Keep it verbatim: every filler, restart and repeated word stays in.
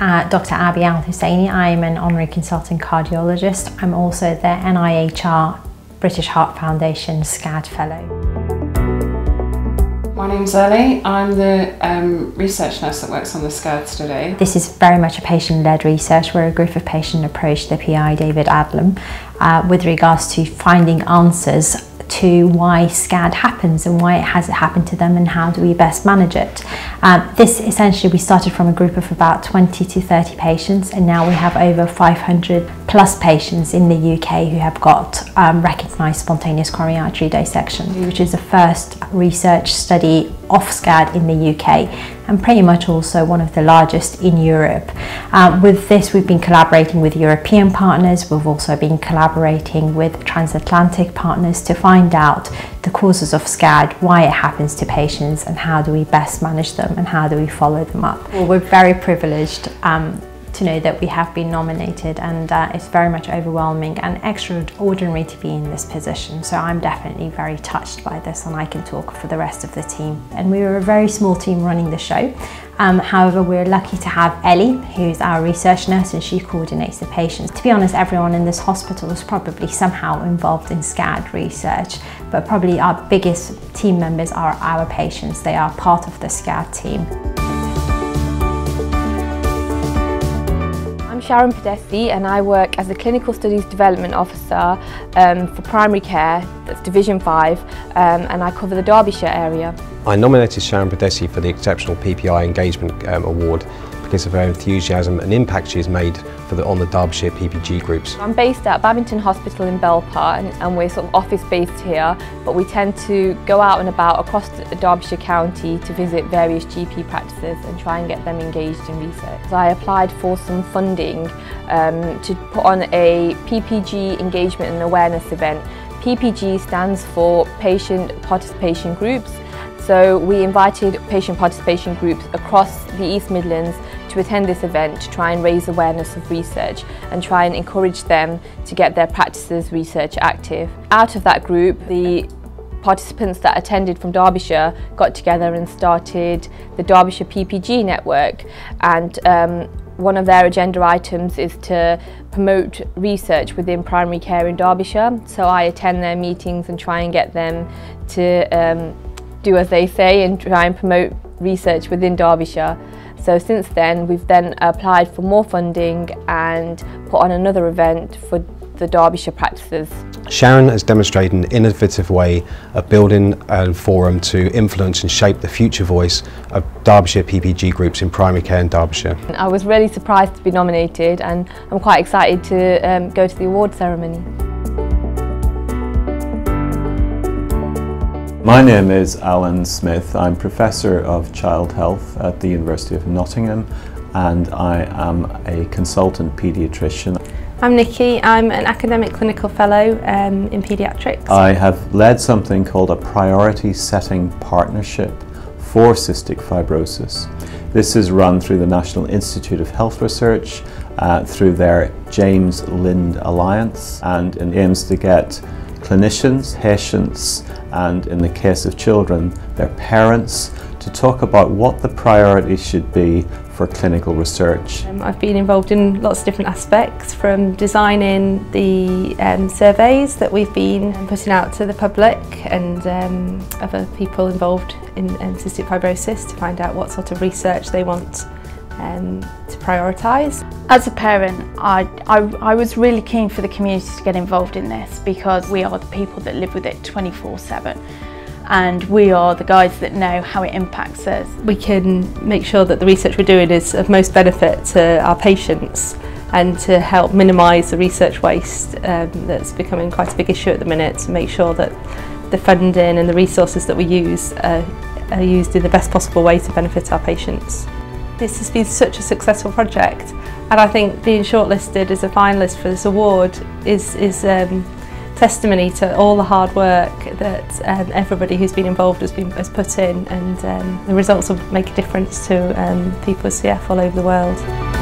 uh, Doctor Abby Al-Husseini. I'm an honorary consultant cardiologist. I'm also the N I H R British Heart Foundation SCAD Fellow. My name's Ellie. I'm the um, research nurse that works on the SCADs today. This is very much a patient-led research. We're a group of patient approach the P I, David Adlam, uh, with regards to finding answers to why SCAD happens and why it has happened to them and how do we best manage it. Um, this essentially, we started from a group of about twenty to thirty patients, and now we have over five hundred plus patients in the U K who have got um, recognised spontaneous coronary artery dissection, which is the first research study of SCAD in the U K and pretty much also one of the largest in Europe. Uh, with this, we've been collaborating with European partners. We've also been collaborating with transatlantic partners to find out the causes of SCAD, why it happens to patients and how do we best manage them and how do we follow them up. Well, we're very privileged um, to know that we have been nominated, and uh, it's very much overwhelming and extraordinary to be in this position, so I'm definitely very touched by this, and I can talk for the rest of the team. And we were a very small team running the show. Um, however, we're lucky to have Ellie, who's our research nurse, and she coordinates the patients. To be honest, everyone in this hospital is probably somehow involved in SCAD research, but probably our biggest team members are our patients. They are part of the SCAD team. I'm Sharon Podessi, and I work as a Clinical Studies Development Officer um, for Primary Care, that's Division five, um, and I cover the Derbyshire area. I nominated Sharon Podessi for the Exceptional P P I Engagement um, Award because of her enthusiasm and impact she has made for the, on the Derbyshire P P G groups. I'm based at Babington Hospital in Belper, and, and we're sort of office-based here, but we tend to go out and about across the Derbyshire County to visit various G P practices and try and get them engaged in research. So I applied for some funding Um, to put on a P P G engagement and awareness event. P P G stands for Patient Participation Groups, so we invited patient participation groups across the East Midlands to attend this event to try and raise awareness of research and try and encourage them to get their practices research active. Out of that group, the participants that attended from Derbyshire got together and started the Derbyshire P P G network, and um, one of their agenda items is to promote research within primary care in Derbyshire. So I attend their meetings and try and get them to um, do as they say and try and promote research within Derbyshire. So since then, we've then applied for more funding and put on another event for the Derbyshire practices. Sharon has demonstrated an innovative way of building a forum to influence and shape the future voice of Derbyshire P P G groups in primary care in Derbyshire. I was really surprised to be nominated, and I'm quite excited to um, go to the award ceremony. My name is Alan Smith. I'm Professor of Child Health at the University of Nottingham, and I am a consultant paediatrician. I'm Nikki. I'm an academic clinical fellow um, in paediatrics. I have led something called a priority setting partnership for cystic fibrosis. This is run through the National Institute of Health Research uh, through their James Lind Alliance, and it aims to get clinicians, patients, and in the case of children, their parents, to talk about what the priorities should be for clinical research. Um, I've been involved in lots of different aspects, from designing the um, surveys that we've been putting out to the public and um, other people involved in um, cystic fibrosis to find out what sort of research they want um, to prioritise. As a parent, I, I, I was really keen for the community to get involved in this, because we are the people that live with it twenty-four seven. And we are the guys that know how it impacts us. We can make sure that the research we're doing is of most benefit to our patients and to help minimise the research waste um, that's becoming quite a big issue at the minute, to make sure that the funding and the resources that we use are, are used in the best possible way to benefit our patients. This has been such a successful project, and I think being shortlisted as a finalist for this award is, is um, testimony to all the hard work that um, everybody who's been involved has, been, has put in, and um, the results will make a difference to um, people with C F all over the world.